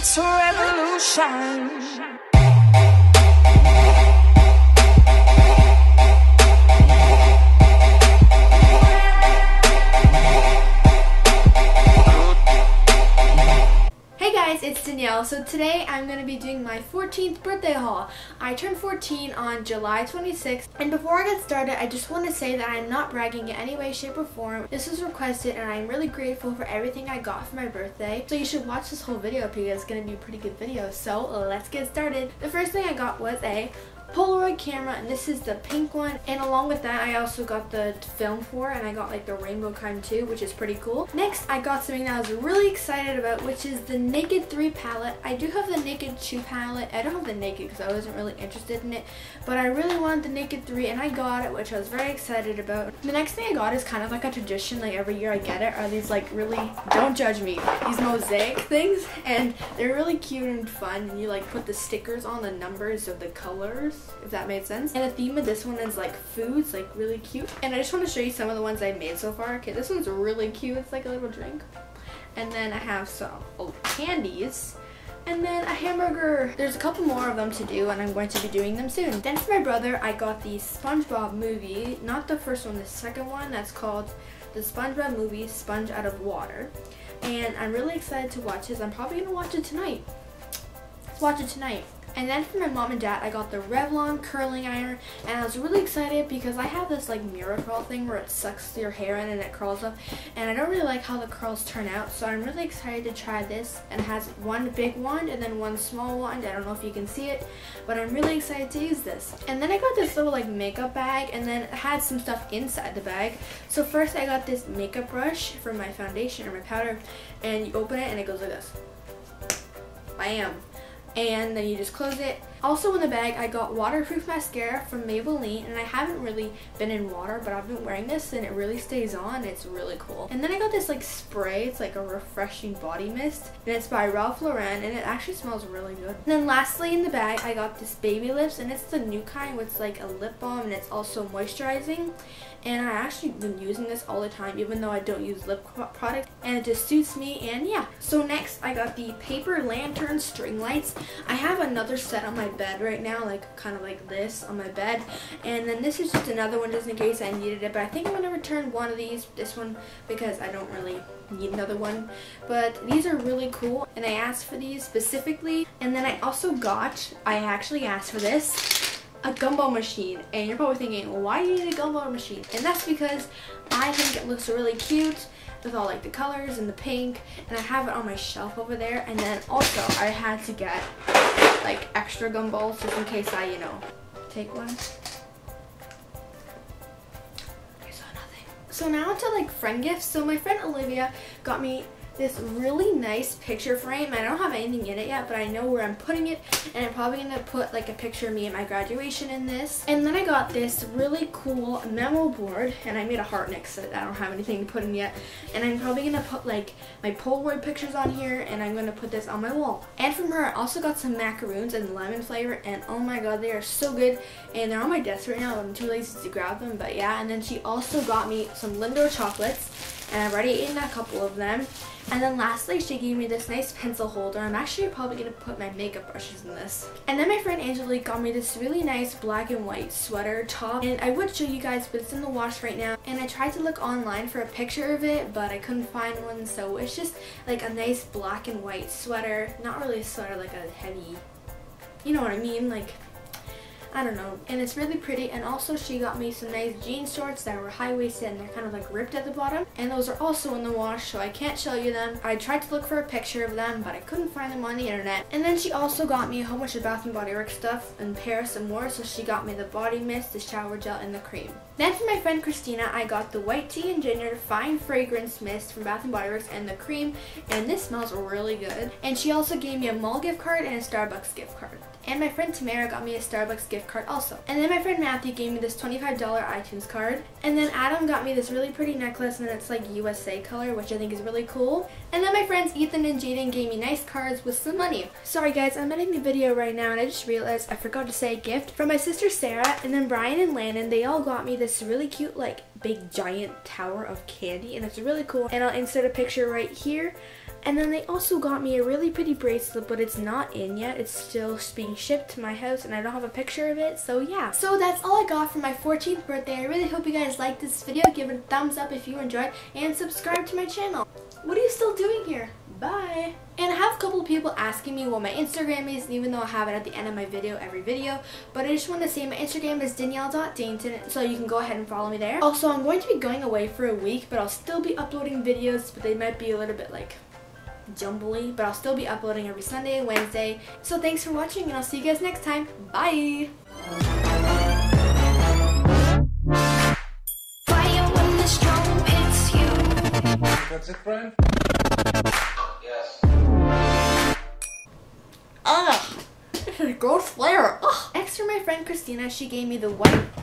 It's a revolution. It's Danielle. So today I'm going to be doing my 14th birthday haul. I turned 14 on July 26th, and before I get started I just want to say that I'm not bragging in any way, shape, or form. This was requested and I'm really grateful for everything I got for my birthday. So you should watch this whole video because it's going to be a pretty good video. So let's get started. The first thing I got was a Polaroid camera, and this is the pink one, and along with that I also got the film for, and I got like the rainbow kind too, which is pretty cool. Next I got something that I was really excited about, which is the Naked 3 palette. I do have the Naked 2 palette. I don't have the Naked because I wasn't really interested in it, but I really wanted the Naked 3 and I got it, which I was very excited about. The next thing I got is kind of like a tradition, like every year I get it, are these like really, don't judge me, these mosaic things, and they're really cute and fun, and you like put the stickers on the numbers of the colors, if that made sense. And the theme of this one is like foods, like really cute. And I just want to show you some of the ones I made so far. Okay, this one's really cute. It's like a little drink. And then I have some candies. And then a hamburger. There's a couple more of them to do and I'm going to be doing them soon. Then for my brother, I got the SpongeBob movie. Not the first one, the second one. That's called the SpongeBob movie, Sponge Out of Water. And I'm really excited to watch this. I'm probably going to watch it tonight. Let's watch it tonight. And then for my mom and dad, I got the Revlon curling iron, and I was really excited because I have this like mirror curl thing where it sucks your hair in and it curls up, and I don't really like how the curls turn out, so I'm really excited to try this. And it has one big wand and then one small wand. I don't know if you can see it, but I'm really excited to use this. And then I got this little like makeup bag, and then it had some stuff inside the bag. So first I got this makeup brush for my foundation or my powder, and you open it and it goes like this. Bam. And then you just close it. Also in the bag I got waterproof mascara from Maybelline, and I haven't really been in water, but I've been wearing this and it really stays on. It's really cool. And then I got this like spray. It's like a refreshing body mist, and it's by Ralph Lauren, and it actually smells really good. And then lastly in the bag I got this baby lips, and it's the new kind, which is like a lip balm and it's also moisturizing, and I actually been using this all the time even though I don't use lip products, and it just suits me. And yeah, so next I got the paper lantern string lights. I have another set on my bed right now, like kind of like this on my bed, and then this is just another one just in case I needed it, but I think I'm going to return one of these, this one, because I don't really need another one. But these are really cool, and I asked for these specifically. And then I also got, I actually asked for this, a gumball machine. And you're probably thinking, well, why do you need a gumball machine? And that's because I think it looks really cute with all like the colors and the pink, and I have it on my shelf over there. And then also I had to get like extra gumballs just in case I, you know, take one. Okay, so nothing. So now to like friend gifts. So my friend Olivia got me this really nice picture frame. I don't have anything in it yet, but I know where I'm putting it, and I'm probably gonna put like a picture of me at my graduation in this. And then I got this really cool memo board, and I made a heart next to it. I don't have anything to put in yet, and I'm probably gonna put like my Polaroid pictures on here, and I'm gonna put this on my wall. And from her I also got some macaroons and lemon flavor, and oh my god, they are so good, and they're on my desk right now, but I'm too lazy to grab them. But yeah, and then she also got me some Lindor chocolates, and I've already eaten a couple of them. And then lastly, she gave me this nice pencil holder. I'm actually probably going to put my makeup brushes in this. And then my friend Angelique got me this really nice black and white sweater top. And I would show you guys, but it's in the wash right now. And I tried to look online for a picture of it, but I couldn't find one. So it's just like a nice black and white sweater. Not really a sweater, like a heavy, you know what I mean? Like, I don't know. And it's really pretty. And also she got me some nice jean shorts that were high-waisted, and they're kind of like ripped at the bottom, and those are also in the wash, so I can't show you them. I tried to look for a picture of them, but I couldn't find them on the internet. And then she also got me a whole bunch of Bath & Body Works stuff and Paris and more, so she got me the body mist, the shower gel, and the cream. Then for my friend Christina, I got the white tea and ginger fine fragrance mist from Bath & Body Works and the cream, and this smells really good. And she also gave me a mall gift card and a Starbucks gift card. And my friend Tamara got me a Starbucks gift card also. And then my friend Matthew gave me this $25 iTunes card. And then Adam got me this really pretty necklace, and it's like USA color, which I think is really cool. And then my friends Ethan and Jaden gave me nice cards with some money. Sorry guys, I'm ending the video right now, and I just realized I forgot to say a gift. From my sister Sarah, and then Brian and Landon, they all got me this this really cute, like, big giant tower of candy, and it's really cool. And I'll insert a picture right here. And then they also got me a really pretty bracelet, but it's not in yet. It's still being shipped to my house, and I don't have a picture of it, so yeah. So that's all I got for my 14th birthday. I really hope you guys liked this video. Give it a thumbs up if you enjoyed, and subscribe to my channel. What are you still doing here? Bye! And I have a couple of people asking me what my Instagram is, even though I have it at the end of my video, every video. But I just want to say my Instagram is Danielle.Dainton, so you can go ahead and follow me there. Also, I'm going to be going away for a week, but I'll still be uploading videos, but they might be a little bit, like, jumbly. But I'll still be uploading every Sunday and Wednesday. So thanks for watching, and I'll see you guys next time. Bye! That's it, friend? Yes. Ugh! This is a gold flare! Ugh! Next for my friend Christina, she gave me the white